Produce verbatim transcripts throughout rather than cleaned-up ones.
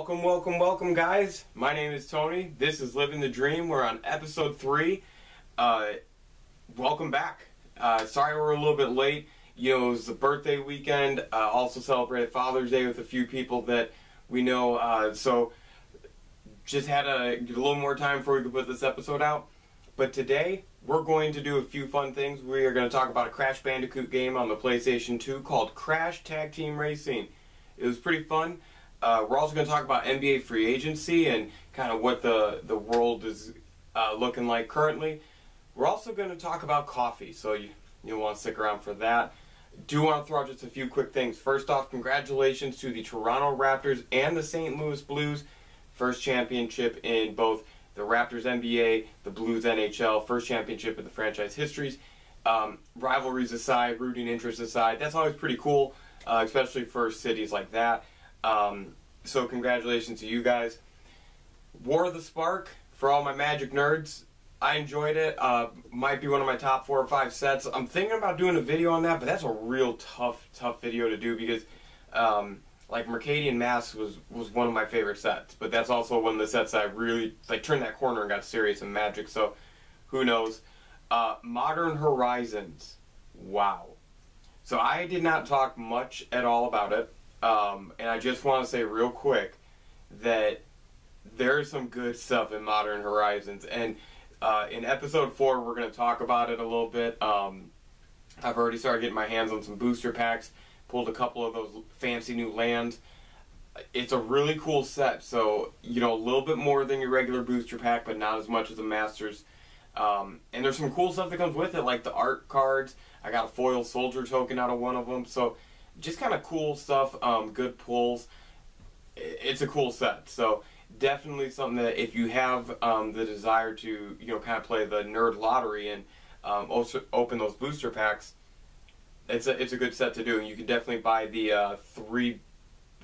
Welcome, welcome, welcome, guys. My name is Tony. This is Living the Dream. We're on episode three. Uh, welcome back. Uh, sorry we're a little bit late. You know, it was the birthday weekend. Uh, also celebrated Father's Day with a few people that we know. Uh, so just had a, get a little more time before we could put this episode out. But today, we're going to do a few fun things. We are going to talk about a Crash Bandicoot game on the PlayStation two called Crash Tag Team Racing. It was pretty fun. Uh, we're also going to talk about N B A free agency and kind of what the, the world is uh, looking like currently. We're also going to talk about coffee, so you, you'll want to stick around for that. Do want to throw out just a few quick things. First off, congratulations to the Toronto Raptors and the Saint Louis Blues. First championship in both the Raptors N B A, the Blues N H L, first championship in the franchise histories. Um, rivalries aside, rooting interests aside, that's always pretty cool, uh, especially for cities like that. Um, so congratulations to you guys. War of the Spark, for all my Magic nerds, I enjoyed it. Uh, might be one of my top four or five sets. I'm thinking about doing a video on that, but that's a real tough, tough video to do because, um, like Mercadian Mass was, was one of my favorite sets, but that's also one of the sets that I really, like, turned that corner and got serious in Magic, so who knows. Uh, Modern Horizons. Wow. So I did not talk much at all about it. Um, and I just want to say real quick that there's some good stuff in Modern Horizons. And uh, in episode four, we're going to talk about it a little bit. Um, I've already started getting my hands on some booster packs, pulled a couple of those fancy new lands. It's a really cool set. So, you know, a little bit more than your regular booster pack, but not as much as a Masters. Um, and there's some cool stuff that comes with it, like the art cards. I got a foil soldier token out of one of them. So, just kind of cool stuff, um, good pulls. It's a cool set, so definitely something that if you have um, the desire to, you know, kind of play the nerd lottery and um, also open those booster packs, it's a it's a good set to do. And you can definitely buy the uh, three,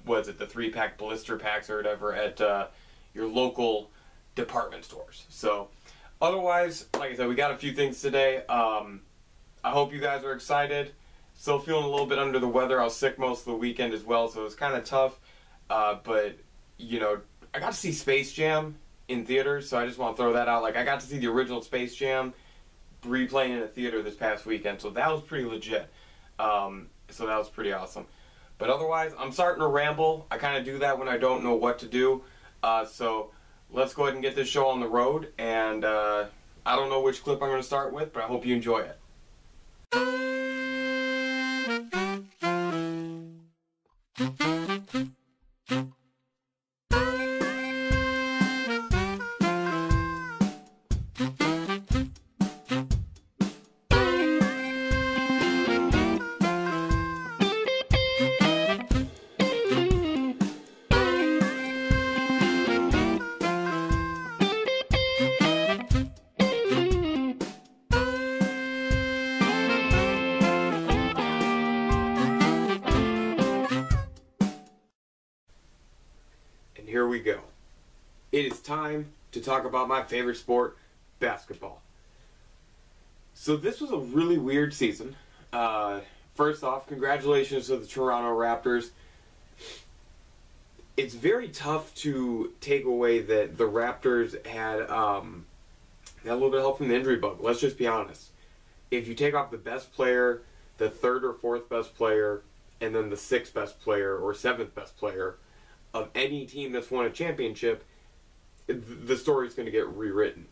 what is it, the three pack blister packs or whatever at uh, your local department stores. So otherwise, like I said, we got a few things today. Um, I hope you guys are excited. Still feeling a little bit under the weather. I was sick most of the weekend as well, so it was kind of tough. Uh, but, you know, I got to see Space Jam in theaters, so I just want to throw that out. Like, I got to see the original Space Jam replaying in a theater this past weekend, so that was pretty legit. Um, so that was pretty awesome. But otherwise, I'm starting to ramble. I kind of do that when I don't know what to do. Uh, so let's go ahead and get this show on the road. And uh, I don't know which clip I'm going to start with, but I hope you enjoy it. Here we go. It is time to talk about my favorite sport, basketball. So this was a really weird season. Uh, first off, congratulations to the Toronto Raptors. It's very tough to take away that the Raptors had, um, had a little bit of help from the injury bug. Let's just be honest. If you take off the best player, the third or fourth best player, and then the sixth best player or seventh best player of any team that's won a championship, the story's going to get rewritten.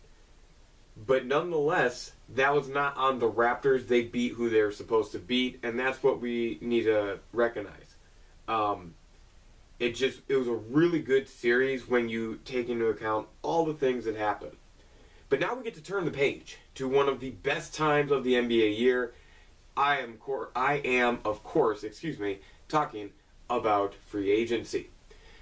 But nonetheless, that was not on the Raptors. They beat who they were supposed to beat, and that's what we need to recognize. Um, it just it was a really good series when you take into account all the things that happened. But now we get to turn the page to one of the best times of the N B A year. I am, cor- I am of course, excuse me, talking about free agency.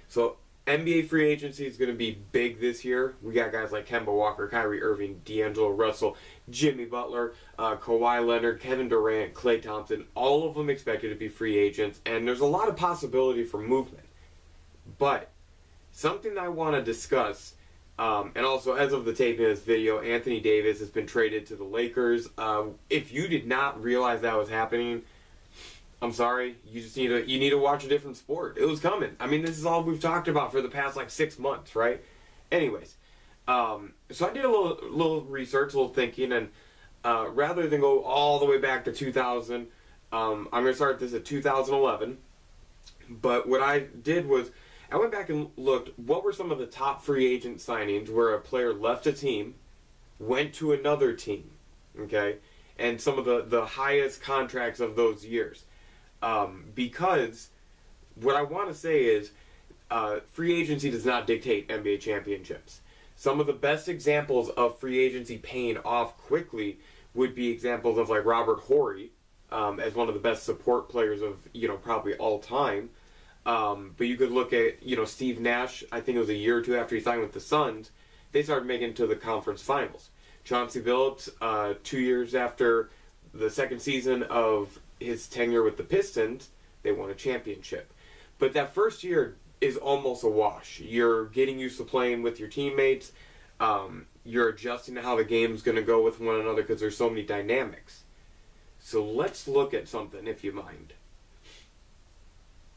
So, N B A free agency is going to be big this year. We got guys like Kemba Walker, Kyrie Irving, D'Angelo Russell, Jimmy Butler, uh, Kawhi Leonard, Kevin Durant, Klay Thompson. All of them expected to be free agents, and there's a lot of possibility for movement. But something I want to discuss, um, and also as of the taping of this video, Anthony Davis has been traded to the Lakers. Uh, if you did not realize that was happening, I'm sorry, you just need to you need to watch a different sport. It was coming. I mean, this is all we've talked about for the past like six months, right? Anyways, um, so I did a little little research, a little thinking, and uh, rather than go all the way back to two thousand, um, I'm gonna start this at two thousand eleven. But what I did was I went back and looked what were some of the top free agent signings where a player left a team, went to another team, okay, and some of the the highest contracts of those years. Um, because what I want to say is uh, free agency does not dictate N B A championships. Some of the best examples of free agency paying off quickly would be examples of like Robert Horry um, as one of the best support players of, you know, probably all time. Um, but you could look at, you know, Steve Nash, I think it was a year or two after he signed with the Suns, they started making it to the conference finals. Chauncey Billups, uh, two years after the second season of his tenure with the Pistons, they won a championship. But that first year is almost a wash. You're getting used to playing with your teammates. Um, you're adjusting to how the game's going to go with one another because there's so many dynamics. So let's look at something, if you mind.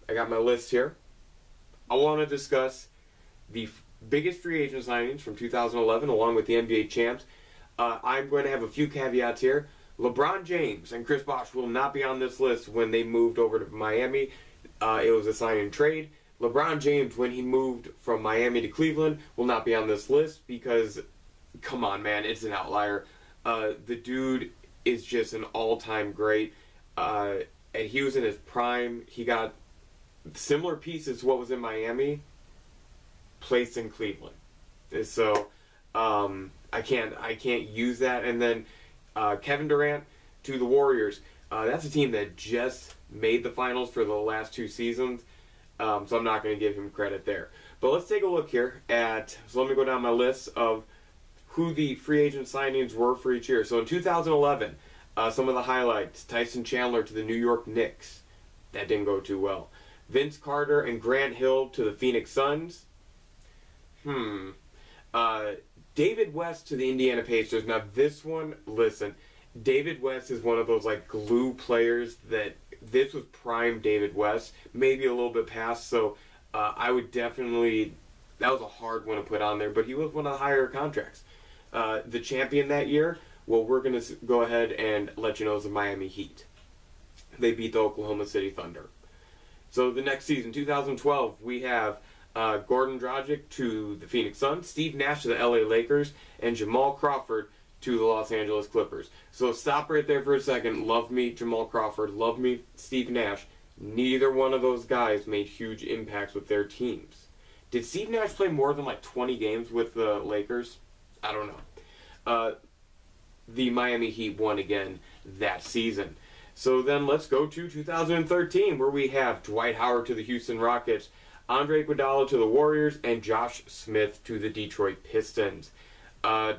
I got my list here. I want to discuss the biggest free agent signings from two thousand eleven along with the N B A champs. Uh, I'm going to have a few caveats here. LeBron James and Chris Bosh will not be on this list when they moved over to Miami. Uh, it was a sign and trade. LeBron James, when he moved from Miami to Cleveland, will not be on this list because, come on, man, it's an outlier. Uh, the dude is just an all-time great. Uh, and he was in his prime. He got similar pieces to what was in Miami, placed in Cleveland. So um, I can't I can't use that. And then Uh, Kevin Durant to the Warriors. Uh, that's a team that just made the finals for the last two seasons, um, so I'm not going to give him credit there. But let's take a look here at, so let me go down my list of who the free agent signings were for each year. So in two thousand eleven, uh, some of the highlights, Tyson Chandler to the New York Knicks. That didn't go too well. Vince Carter and Grant Hill to the Phoenix Suns. Hmm. Uh... David West to the Indiana Pacers. Now this one, listen, David West is one of those like glue players that this was prime David West, maybe a little bit past, so uh, I would definitely, that was a hard one to put on there, but he was one of the higher contracts. Uh, the champion that year, well, we're going to go ahead and let you know, is the Miami Heat. They beat the Oklahoma City Thunder. So the next season, two thousand twelve, we have Uh, Gordon Dragic to the Phoenix Suns, Steve Nash to the L A Lakers, and Jamal Crawford to the Los Angeles Clippers. So stop right there for a second. Love me, Jamal Crawford. Love me, Steve Nash. Neither one of those guys made huge impacts with their teams. Did Steve Nash play more than like twenty games with the Lakers? I don't know. Uh, the Miami Heat won again that season. So then let's go to two thousand thirteen, where we have Dwight Howard to the Houston Rockets, Andre Iguodala to the Warriors, and Josh Smith to the Detroit Pistons. Uh,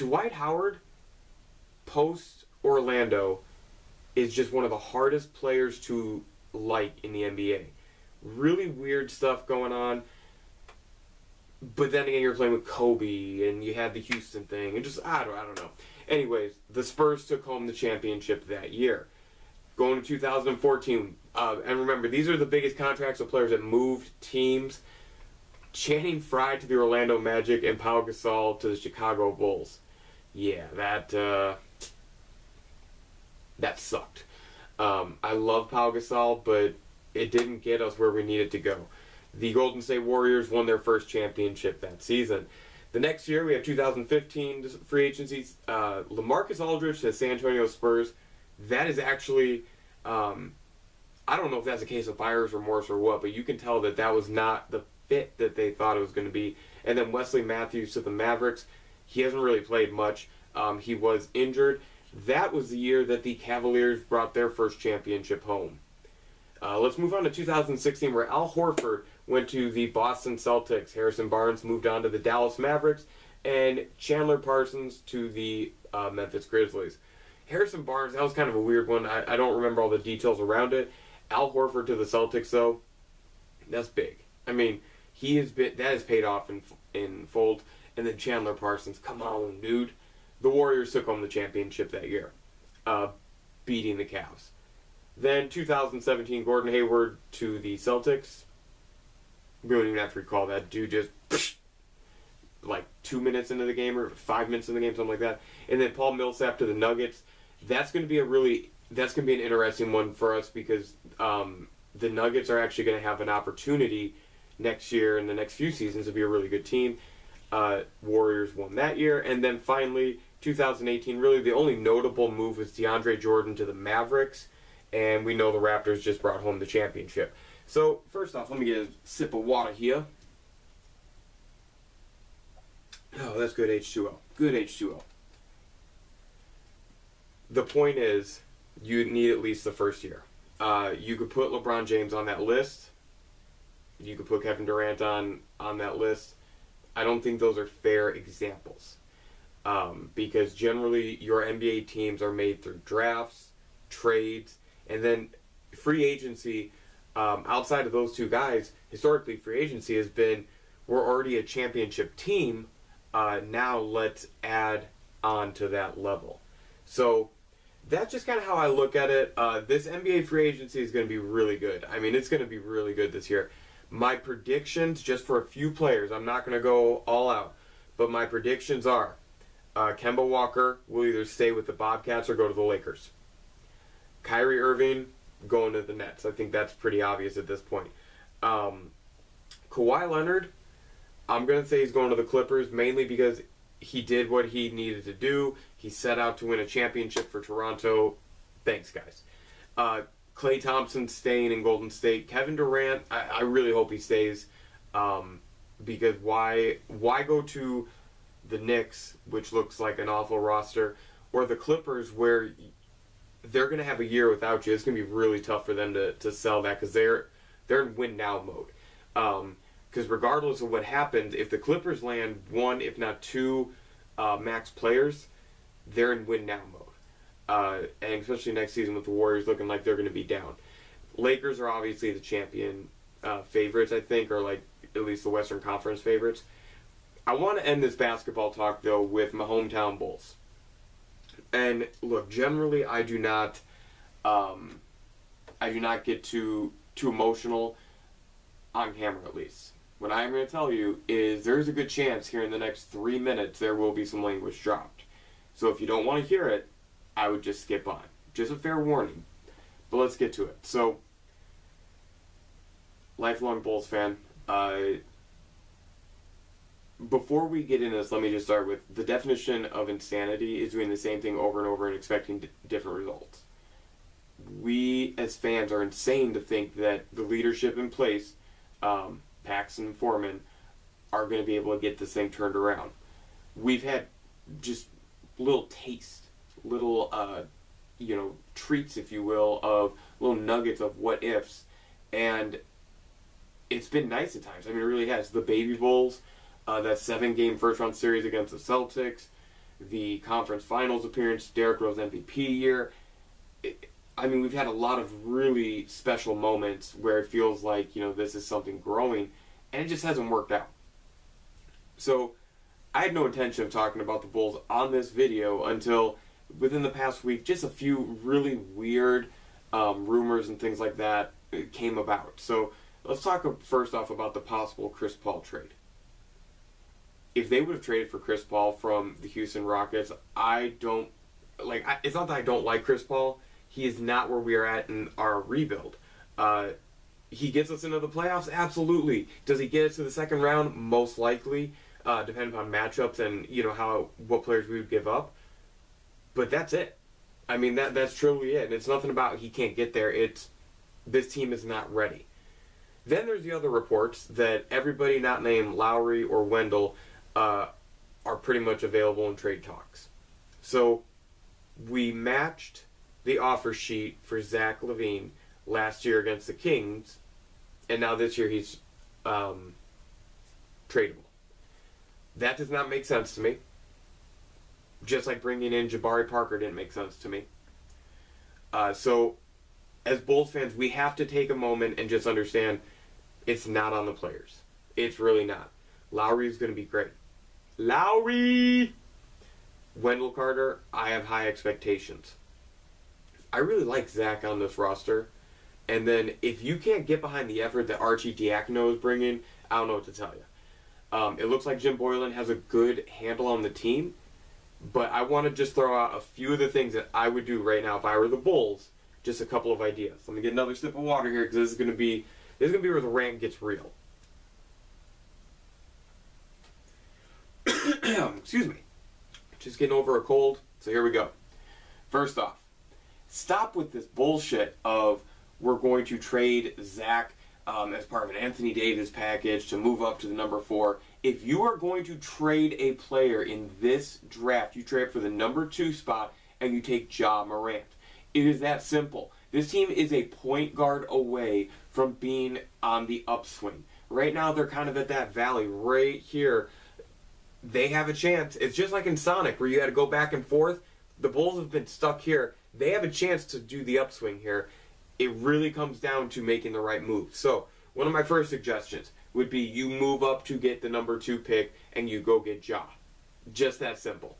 Dwight Howard, post-Orlando, is just one of the hardest players to like in the N B A. Really weird stuff going on. But then again, you're playing with Kobe, and you had the Houston thing, and just, I don't, I don't know. Anyways, the Spurs took home the championship that year. Going to two thousand fourteen, uh, and remember, these are the biggest contracts of players that moved teams. Channing Frye to the Orlando Magic and Pau Gasol to the Chicago Bulls. Yeah, that uh, that sucked. Um, I love Pau Gasol, but it didn't get us where we needed to go. The Golden State Warriors won their first championship that season. The next year, we have two thousand fifteen free agencies. Uh, LaMarcus Aldridge to the San Antonio Spurs. That is actually, um, I don't know if that's a case of buyer's remorse or what, but you can tell that that was not the fit that they thought it was going to be. And then Wesley Matthews to the Mavericks. He hasn't really played much. Um, he was injured. That was the year that the Cavaliers brought their first championship home. Uh, let's move on to two thousand sixteen, where Al Horford went to the Boston Celtics. Harrison Barnes moved on to the Dallas Mavericks, and Chandler Parsons to the uh, Memphis Grizzlies. Harrison Barnes, that was kind of a weird one. I, I don't remember all the details around it. Al Horford to the Celtics, though, that's big. I mean, he has been, that has paid off in, in fold. And then Chandler Parsons, come on, dude. The Warriors took home the championship that year, uh, beating the Cavs. Then two thousand seventeen, Gordon Hayward to the Celtics. We don't even have to recall that. Dude just, psh, like, two minutes into the game or five minutes into the game, something like that. And then Paul Millsap to the Nuggets. That's going to be a really, that's going to be an interesting one for us because um, the Nuggets are actually going to have an opportunity next year and the next few seasons to be a really good team. Uh, Warriors won that year. And then finally, two thousand eighteen, really the only notable move was DeAndre Jordan to the Mavericks. And we know the Raptors just brought home the championship. So, first off, let me get a sip of water here. Oh, that's good H two O. Good H two O. The point is, you need at least the first year. Uh, you could put LeBron James on that list. You could put Kevin Durant on, on that list. I don't think those are fair examples. Um, because generally, your N B A teams are made through drafts, trades, and then free agency. Um, outside of those two guys, historically free agency has been, we're already a championship team, uh, now let's add on to that level. So that's just kind of how I look at it. Uh, this N B A free agency is going to be really good. I mean, it's going to be really good this year. My predictions, just for a few players, I'm not going to go all out, but my predictions are uh, Kemba Walker will either stay with the Bobcats or go to the Lakers. Kyrie Irving going to the Nets. I think that's pretty obvious at this point. Um, Kawhi Leonard, I'm going to say he's going to the Clippers, mainly because he did what he needed to do. He set out to win a championship for Toronto. Thanks, guys. Uh, Klay Thompson staying in Golden State. Kevin Durant, I, I really hope he stays, um, because why, why go to the Knicks, which looks like an awful roster, or the Clippers, where they're going to have a year without you. It's going to be really tough for them to, to sell that because they're, they're in win-now mode. Because um, regardless of what happens, if the Clippers land one, if not two uh, max players, they're in win-now mode. Uh, and especially next season with the Warriors looking like they're going to be down. Lakers are obviously the champion uh, favorites, I think, or like at least the Western Conference favorites. I want to end this basketball talk, though, with my hometown Bulls. And look, generally, I do not, um, I do not get too too emotional on camera. At least, what I am going to tell you is there is a good chance here in the next three minutes there will be some language dropped. So if you don't want to hear it, I would just skip on. Just a fair warning. But let's get to it. So, lifelong Bulls fan. Uh, Before we get into this, let me just start with the definition of insanity is doing the same thing over and over and expecting d different results. We, as fans, are insane to think that the leadership in place, um, Paxson and Foreman, are going to be able to get this thing turned around. We've had just little taste, little, uh, you know, treats, if you will, of little nuggets of what-ifs, and it's been nice at times. I mean, it really has. The Baby Bulls, Uh, that seven-game first-round series against the Celtics, the conference finals appearance, Derrick Rose M V P year. It, I mean, we've had a lot of really special moments where it feels like, you know, this is something growing, and it just hasn't worked out. So, I had no intention of talking about the Bulls on this video until within the past week, just a few really weird um, rumors and things like that came about. So, let's talk first off about the possible Chris Paul trade. If they would have traded for Chris Paul from the Houston Rockets, I don't, like, I, it's not that I don't like Chris Paul. He is not where we are at in our rebuild. Uh, he gets us into the playoffs? Absolutely. Does he get us to the second round? Most likely, uh, depending upon matchups and, you know, how, what players we would give up. But that's it. I mean, that that's truly it. And it's nothing about he can't get there. It's, this team is not ready. Then there's the other reports that everybody not named Lauri or Wendell Uh, are pretty much available in trade talks. So we matched the offer sheet for Zach LaVine last year against the Kings, and now this year he's um, tradable. That does not make sense to me. Just like bringing in Jabari Parker didn't make sense to me. Uh, so as Bulls fans, we have to take a moment and just understand it's not on the players. It's really not. Lauri is going to be great. Lauri! Wendell Carter, I have high expectations. I really like Zach on this roster. And then if you can't get behind the effort that Archie Diacono is bringing, I don't know what to tell you. Um, it looks like Jim Boylen has a good handle on the team. But I want to just throw out a few of the things that I would do right now if I were the Bulls. Just a couple of ideas. Let me get another sip of water here because this is going to be this is going to be where the rant gets real. Excuse me. Just getting over a cold. So here we go. First off, stop with this bullshit of we're going to trade Zach um, as part of an Anthony Davis package to move up to the number four. If you are going to trade a player in this draft, you trade for the number two spot and you take Ja Morant. It is that simple. This team is a point guard away from being on the upswing. Right now, they're kind of at that valley right here. They have a chance. It's just like in Sonic where you had to go back and forth. The Bulls have been stuck here. They have a chance to do the upswing here. It really comes down to making the right move. So, one of my first suggestions would be you move up to get the number two pick and you go get Ja. Just that simple.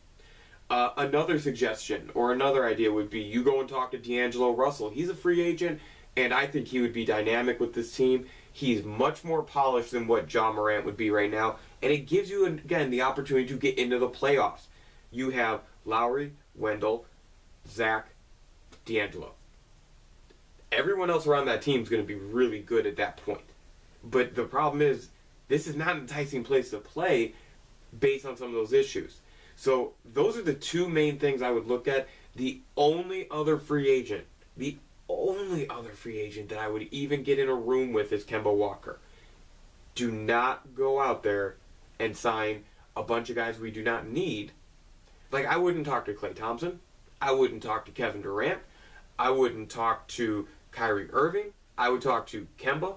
Uh, another suggestion or another idea would be you go and talk to D'Angelo Russell. He's a free agent, and I think he would be dynamic with this team. He's much more polished than what Ja Morant would be right now, and it gives you, again, the opportunity to get into the playoffs. You have Lauri, Wendell, Zach, D'Angelo. Everyone else around that team is going to be really good at that point. But the problem is, this is not an enticing place to play based on some of those issues. So those are the two main things I would look at. The only other free agent, the only other free agent that I would even get in a room with is Kemba Walker. Do not go out there and sign a bunch of guys we do not need. Like, I wouldn't talk to Klay Thompson. I wouldn't talk to Kevin Durant. I wouldn't talk to Kyrie Irving. I would talk to Kemba,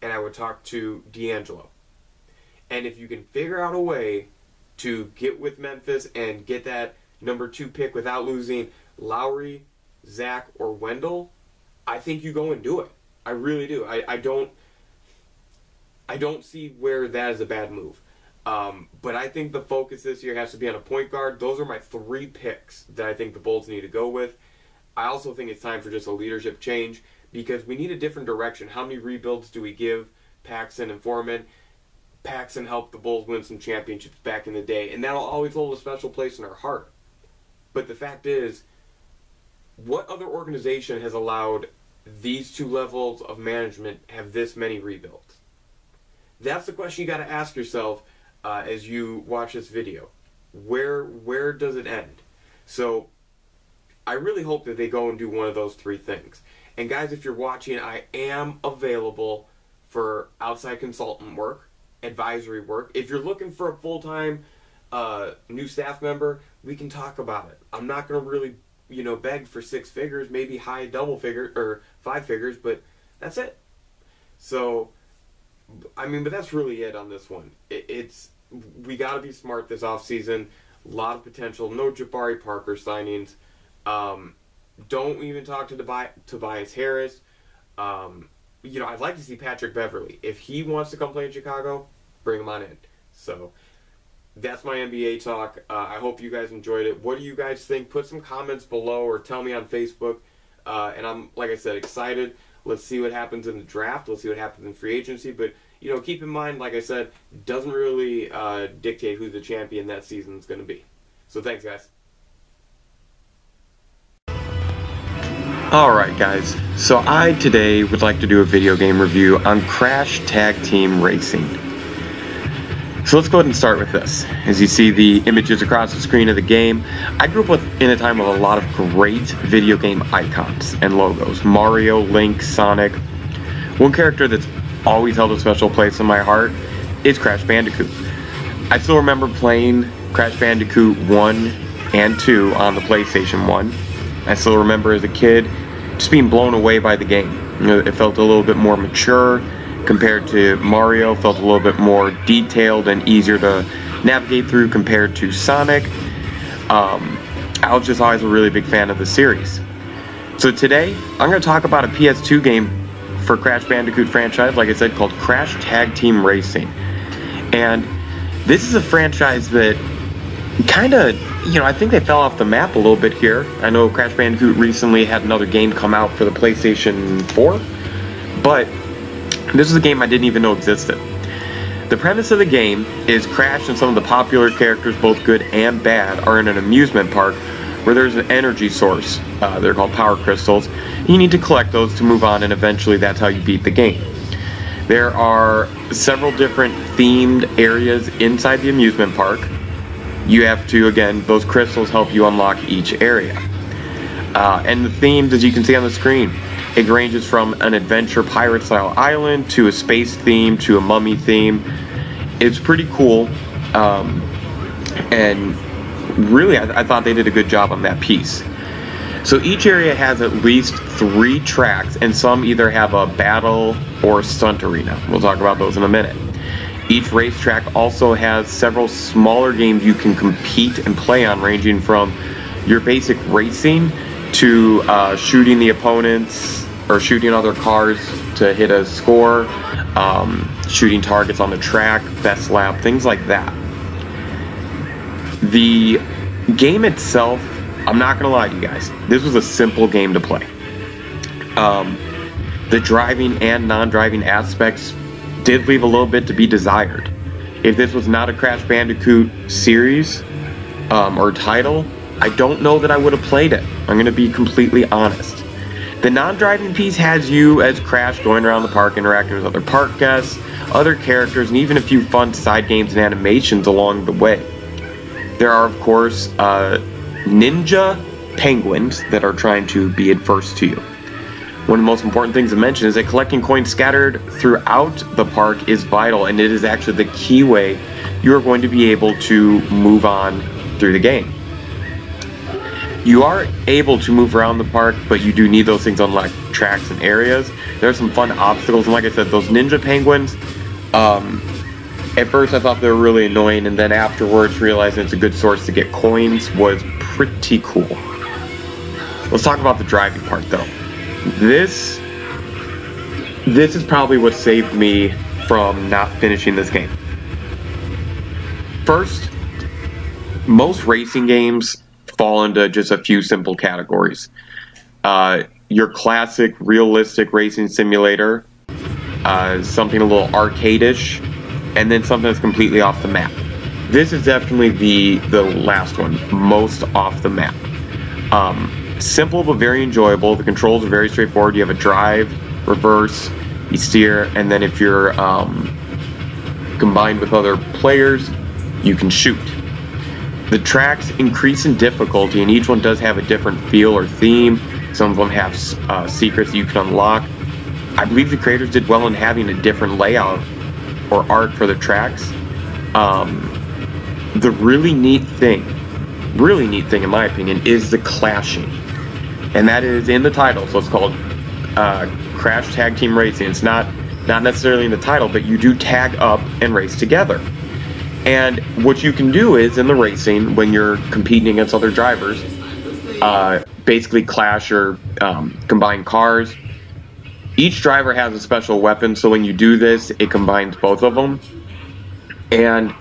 and I would talk to D'Angelo. And if you can figure out a way to get with Memphis and get that number two pick without losing Lauri, Zach, or Wendell, I think you go and do it. I really do. I, I don't I don't see where that is a bad move. Um, but I think the focus this year has to be on a point guard. Those are my three picks that I think the Bulls need to go with. I also think it's time for just a leadership change because we need a different direction. How many rebuilds do we give Paxson and Foreman? Paxson helped the Bulls win some championships back in the day, and that'll always hold a special place in our heart. But the fact is, what other organization has allowed these two levels of management have this many rebuilds? That's the question you got to ask yourself uh, as you watch this video. Where where does it end? So I really hope that they go and do one of those three things. And guys, if you're watching, I am available for outside consultant work. Advisory work. If you're looking for a full-time uh, new staff member, we can talk about it. I'm not going to really, you know, beg for six figures, maybe high double figure or five figures, but that's it. So, I mean, but that's really it on this one. It, it's we got to be smart this offseason. A lot of potential. No Jabari Parker signings. Um, don't even talk to Tobi- Tobias Harris. Um, You know, I'd like to see Patrick Beverly. If he wants to come play in Chicago, bring him on in. So, that's my N B A talk. Uh, I hope you guys enjoyed it. What do you guys think? Put some comments below or tell me on Facebook. Uh, and I'm, like I said, excited. Let's see what happens in the draft. Let's see what happens in free agency. But, you know, keep in mind, like I said, doesn't really uh, dictate who the champion that season is going to be. So, thanks, guys. Alright guys, so I today would like to do a video game review on Crash Tag Team Racing. So let's go ahead and start with this. As you see the images across the screen of the game, I grew up with, in a time with a lot of great video game icons and logos. Mario, Link, Sonic. One character that's always held a special place in my heart is Crash Bandicoot. I still remember playing Crash Bandicoot one and two on the PlayStation one. I still remember as a kid just being blown away by the game. You know, it felt a little bit more mature compared to Mario, felt a little bit more detailed and easier to navigate through compared to Sonic. Um, I was just always a really big fan of the series. So today, I'm going to talk about a P S two game for Crash Bandicoot franchise, like I said, called Crash Tag Team Racing. And this is a franchise that kind of, you know, I think they fell off the map a little bit here. I know Crash Bandicoot recently had another game come out for the PlayStation four, but this is a game I didn't even know existed. The premise of the game is Crash and some of the popular characters, both good and bad, are in an amusement park where there's an energy source. Uh, they're called power crystals. You need to collect those to move on, and eventually that's how you beat the game. There are several different themed areas inside the amusement park. You have to, again, those crystals help you unlock each area. Uh, and the themes, as you can see on the screen, it ranges from an adventure pirate-style island to a space theme to a mummy theme. It's pretty cool, um, and really I, th I thought they did a good job on that piece. So each area has at least three tracks, and some either have a battle or a stunt arena. We'll talk about those in a minute. Each racetrack also has several smaller games you can compete and play on, ranging from your basic racing to uh, shooting the opponents or shooting other cars to hit a score, um, shooting targets on the track, best lap, things like that. The game itself, I'm not gonna lie to you guys, this was a simple game to play. Um, the driving and non-driving aspects did leave a little bit to be desired. If this was not a Crash Bandicoot series um, or title, I don't know that I would have played it. I'm gonna be completely honest. The non-driving piece has you as Crash going around the park, interacting with other park guests, other characters, and even a few fun side games and animations along the way. There are, of course, uh, ninja penguins that are trying to be adverse to you. One of the most important things to mention is that collecting coins scattered throughout the park is vital, and it is actually the key way you are going to be able to move on through the game. You are able to move around the park, but you do need those things on like tracks and areas. There are some fun obstacles, and like I said, those ninja penguins, um, at first I thought they were really annoying, and then afterwards realizing it's a good source to get coins was pretty cool. Let's talk about the driving part though. This, this is probably what saved me from not finishing this game. First, most racing games fall into just a few simple categories. Uh, your classic realistic racing simulator, uh, something a little arcade-ish, and then something that's completely off the map. This is definitely the, the last one, most off the map. Um, simple but very enjoyable. The controls are very straightforward. You have a drive, reverse, you steer, and then if you're um, combined with other players, you can shoot. The tracks increase in difficulty, and each one does have a different feel or theme. Some of them have uh, secrets you can unlock. I believe the creators did well in having a different layout or art for the tracks. Um, the really neat thing, really neat thing in my opinion, is the clashing. And that is in the title, so it's called uh, Crash Tag Team Racing. It's not, not necessarily in the title, but you do tag up and race together. And what you can do is, in the racing, when you're competing against other drivers, uh, basically clash or um, combine cars. Each driver has a special weapon, so when you do this, it combines both of them. And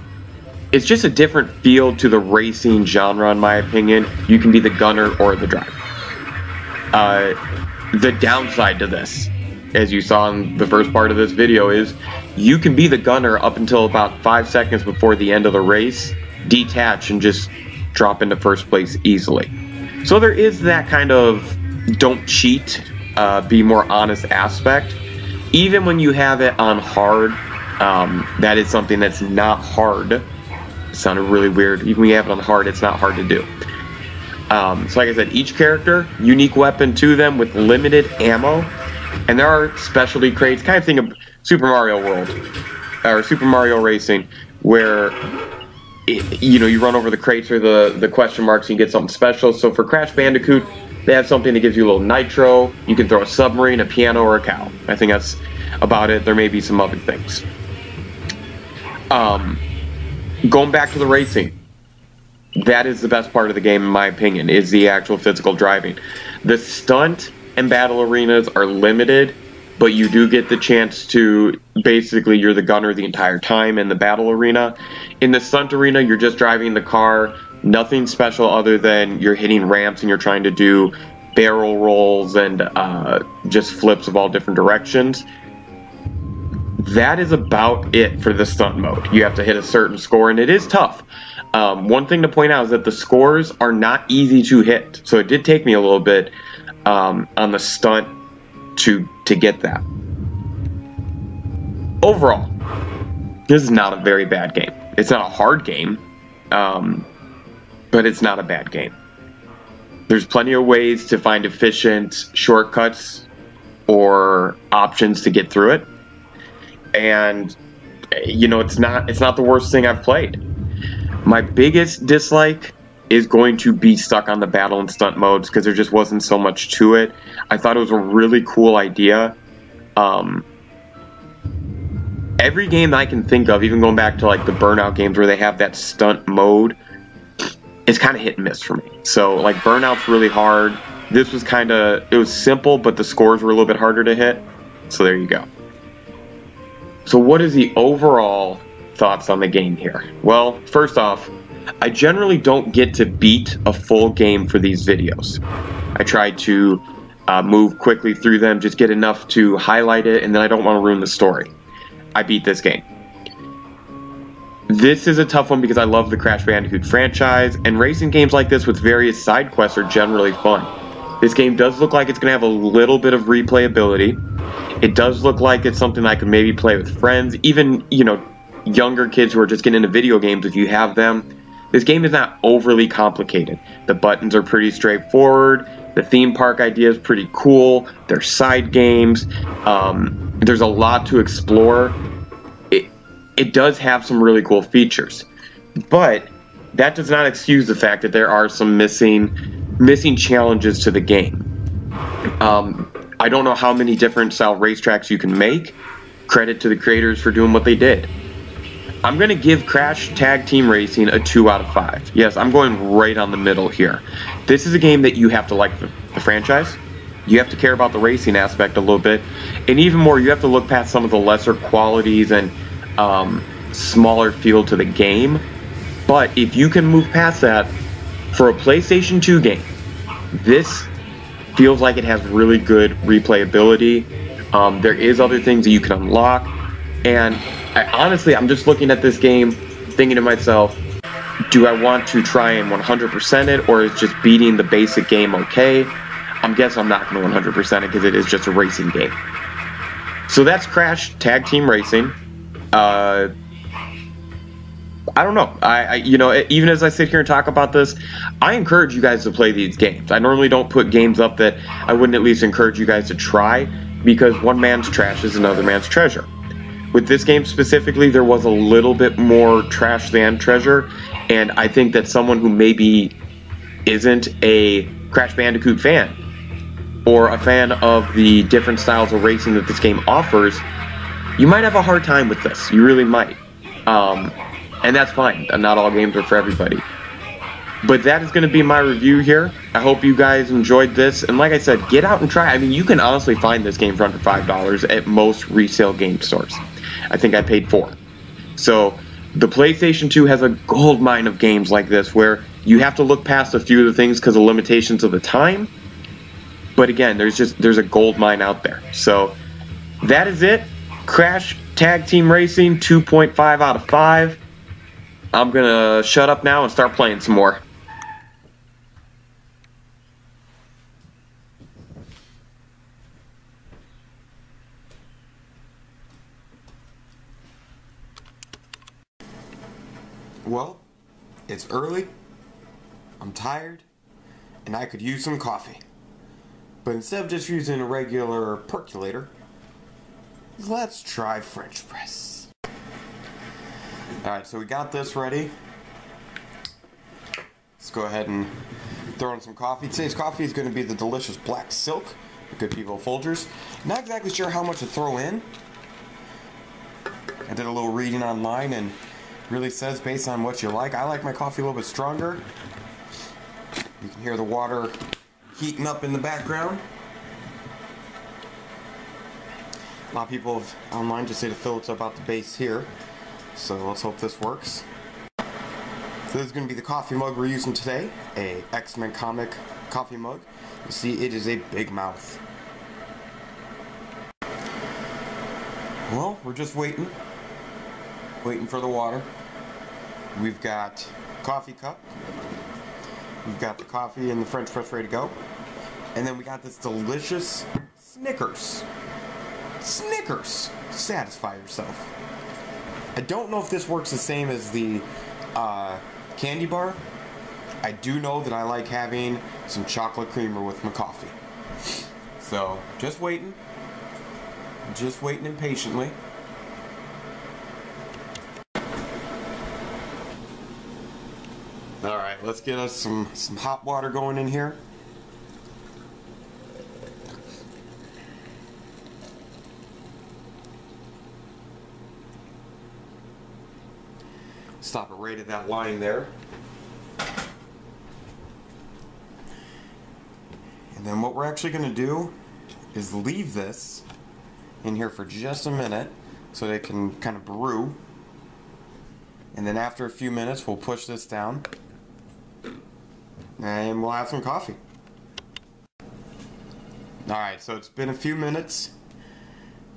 it's just a different feel to the racing genre, in my opinion. You can be the gunner or the driver. Uh, the downside to this, as you saw in the first part of this video, is you can be the gunner up until about five seconds before the end of the race, detach, and just drop into first place easily. So there is that kind of don't cheat, uh, be more honest aspect. Even when you have it on hard, um, that is something that's not hard. It sounded really weird. Even when you have it on hard, it's not hard to do. Um, so like I said, each character, unique weapon to them with limited ammo. And there are specialty crates, kind of think of Super Mario World, or Super Mario Racing, where, it, you know, you run over the crates or the, the question marks and you get something special. So for Crash Bandicoot, they have something that gives you a little nitro. You can throw a submarine, a piano, or a cow. I think that's about it. There may be some other things. Um, going back to the racing, that is the best part of the game, in my opinion, is the actual physical driving. The stunt and battle arenas are limited, but you do get the chance to, basically, you're the gunner the entire time in the battle arena. In the stunt arena, you're just driving the car, nothing special other than you're hitting ramps and you're trying to do barrel rolls and uh, just flips of all different directions. That is about it for the stunt mode. You have to hit a certain score, and it is tough. Um, one thing to point out is that the scores are not easy to hit, so it did take me a little bit um, on the stunt to to get that. Overall, this is not a very bad game. It's not a hard game, um, but it's not a bad game. There's plenty of ways to find efficient shortcuts or options to get through it. And, you know, it's not it's not the worst thing I've played. My biggest dislike is going to be stuck on the battle and stunt modes because there just wasn't so much to it. I thought it was a really cool idea. Um, every game that I can think of, even going back to like the Burnout games where they have that stunt mode, it's kind of hit and miss for me. So like Burnout's really hard. This was kind of, it was simple, but the scores were a little bit harder to hit. So there you go. So what is the overall thoughts on the game here? Well, first off, I generally don't get to beat a full game for these videos. I try to uh, move quickly through them, just get enough to highlight it, and then I don't want to ruin the story. I beat this game. This is a tough one because I love the Crash Bandicoot franchise, and racing games like this with various side quests are generally fun. This game does look like it's going to have a little bit of replayability. It does look like it's something I could maybe play with friends, even, you know, younger kids who are just getting into video games, if you have them. This game is not overly complicated. The buttons are pretty straightforward. The theme park idea is pretty cool. There's side games. Um, there's a lot to explore. It, it does have some really cool features. But that does not excuse the fact that there are some missing, missing challenges to the game. Um, I don't know how many different style racetracks you can make. Credit to the creators for doing what they did. I'm going to give Crash Tag Team Racing a two out of five. Yes, I'm going right on the middle here. This is a game that you have to like the, the franchise. You have to care about the racing aspect a little bit. And even more, you have to look past some of the lesser qualities and um, smaller feel to the game. But if you can move past that, for a PlayStation two game, this feels like it has really good replayability. Um, there is other things that you can unlock, and I, honestly, I'm just looking at this game, thinking to myself, do I want to try and one hundred percent it, or is just beating the basic game okay? I'm guessing I'm not going to one hundred percent it because it is just a racing game. So that's Crash Tag Team Racing. Uh, I don't know. I, I, you know, even as I sit here and talk about this, I encourage you guys to play these games. I normally don't put games up that I wouldn't at least encourage you guys to try, because one man's trash is another man's treasure. With this game specifically, there was a little bit more trash than treasure, and I think that someone who maybe isn't a Crash Bandicoot fan or a fan of the different styles of racing that this game offers, you might have a hard time with this. You really might. Um, And that's fine. Not all games are for everybody. But that is going to be my review here. I hope you guys enjoyed this. And like I said, get out and try. I mean, you can honestly find this game for under five dollars at most resale game stores. I think I paid four. So the PlayStation two has a gold mine of games like this where you have to look past a few of the things because of limitations of the time. But again, there's just there's a gold mine out there. So that is it. Crash Tag Team Racing, two point five out of five. I'm gonna shut up now and start playing some more. Well, it's early, I'm tired, and I could use some coffee. But instead of just using a regular percolator, let's try French press. Alright, so we got this ready. Let's go ahead and throw in some coffee. Today's coffee is going to be the delicious Black Silk, the good people of Folgers. Not exactly sure how much to throw in. I did a little reading online and it really says based on what you like. I like my coffee a little bit stronger. You can hear the water heating up in the background. A lot of people online just say to fill it up about the base here. So let's hope this works. So this is going to be the coffee mug we're using today, a X-Men comic coffee mug. You see, it is a big mouth. Well, we're just waiting, waiting for the water. We've got coffee cup. We've got the coffee and the French press ready to go. And then we got this delicious Snickers. Snickers! Satisfy yourself. I don't know if this works the same as the uh, candy bar. I do know that I like having some chocolate creamer with my coffee. So, just waiting. Just waiting impatiently. Alright, let's get us some, some hot water going in here. Stop it right at that line there. And then what we're actually going to do is leave this in here for just a minute so they can kind of brew. And then after a few minutes we'll push this down and we'll have some coffee. Alright, so it's been a few minutes.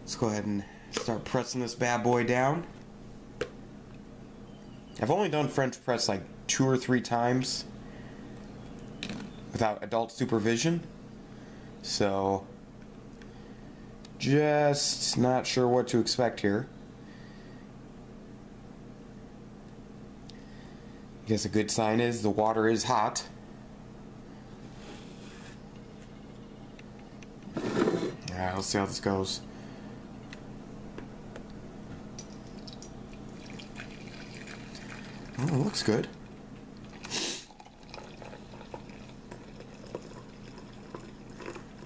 Let's go ahead and start pressing this bad boy down. I've only done French press like two or three times without adult supervision, so just not sure what to expect here. I guess a good sign is the water is hot. Alright, let's see how this goes. Oh, it looks good.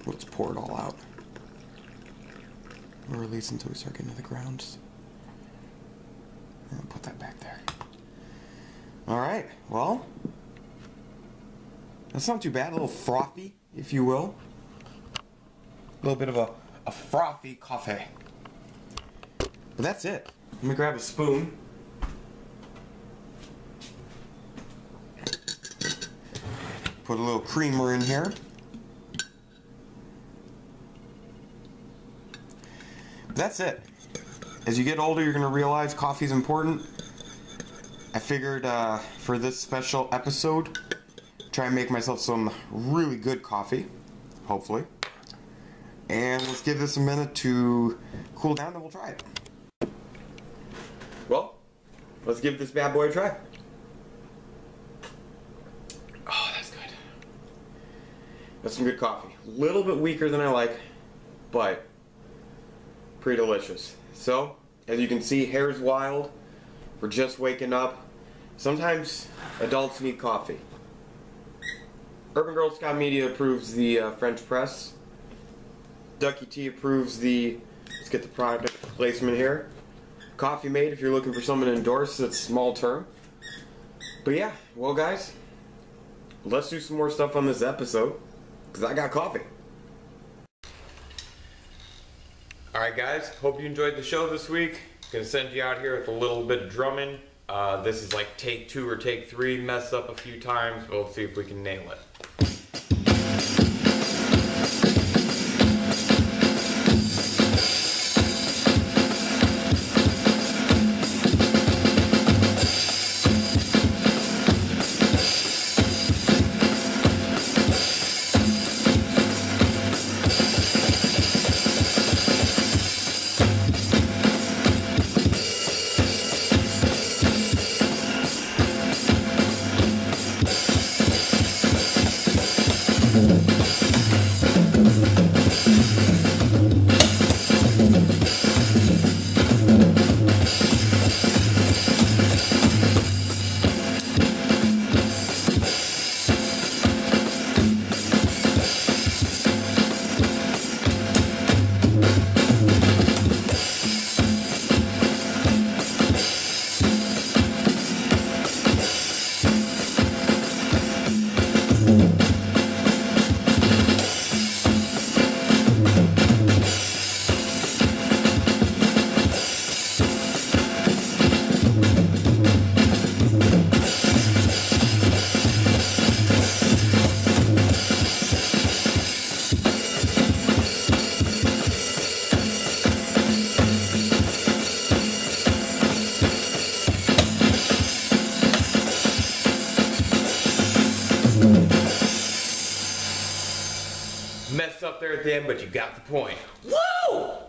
Let's pour it all out. We'll release until we start getting to the grounds. And put that back there. Alright, well, that's not too bad. A little frothy, if you will. A little bit of a, a frothy coffee. But that's it. Let me grab a spoon. Put a little creamer in here. That's it. As you get older, you're going to realize coffee's important. I figured uh, for this special episode, try and make myself some really good coffee, hopefully. And let's give this a minute to cool down and we'll try it. Well, let's give this bad boy a try. That's some good coffee. A little bit weaker than I like, but pretty delicious. So, as you can see, hair's wild. We're just waking up. Sometimes adults need coffee. Urban Girl Scout Media approves the uh, French press. Ducky T approves the, let's get the product placement here. Coffee Mate, if you're looking for someone to endorse, that's small term. But yeah, well guys, let's do some more stuff on this episode. Because I got coffee. Alright guys, hope you enjoyed the show this week. Gonna send you out here with a little bit of drumming. Uh, this is like take two or take three. Messed up a few times, but we'll see if we can nail it. Messed up there at the end, but you got the point. Woo!